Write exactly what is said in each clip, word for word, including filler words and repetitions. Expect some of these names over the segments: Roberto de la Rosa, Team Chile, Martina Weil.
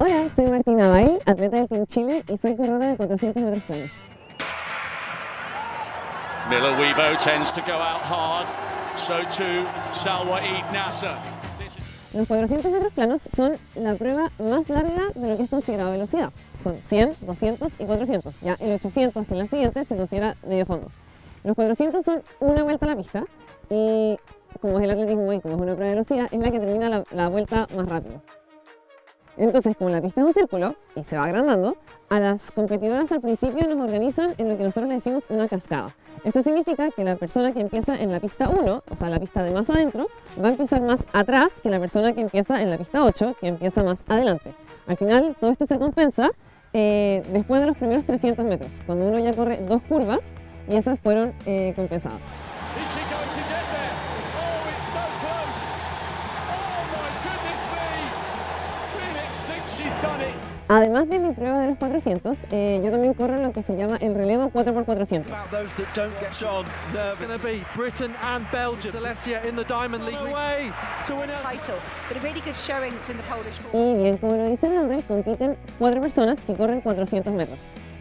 Hola, soy Martina Weil, atleta del Team Chile y soy corredora de cuatrocientos metros planos. Los cuatrocientos metros planos son la prueba más larga de lo que es considerado velocidad. Son cien, doscientos y cuatrocientos. Ya el ochocientos, que es la siguiente, se considera medio fondo. Los cuatrocientos son una vuelta a la pista y, como es el atletismo y como es una prueba de velocidad, es la que termina la, la vuelta más rápido. Entonces, como la pista es un círculo y se va agrandando, a las competidoras al principio nos organizan en lo que nosotros le decimos una cascada. Esto significa que la persona que empieza en la pista uno, o sea, la pista de más adentro, va a empezar más atrás que la persona que empieza en la pista ocho, que empieza más adelante. Al final, todo esto se compensa eh, después de los primeros trescientos metros, cuando uno ya corre dos curvas y esas fueron eh, compensadas. Además de mi prueba de los cuatrocientos, eh, yo también corro lo que se llama el relevo cuatro por cuatrocientos. Y bien, como lo dice el nombre, compiten cuatro personas que corren cuatrocientos metros.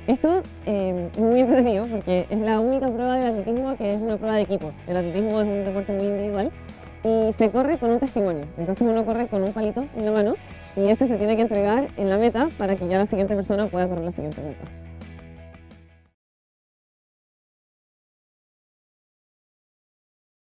Esto eh, es muy entretenido porque es la única prueba del atletismo que es una prueba de equipo. El atletismo es un deporte muy individual y se corre con un testimonio. Entonces uno corre con un palito en la mano y ese se tiene que entregar en la meta para que ya la siguiente persona pueda correr la siguiente meta.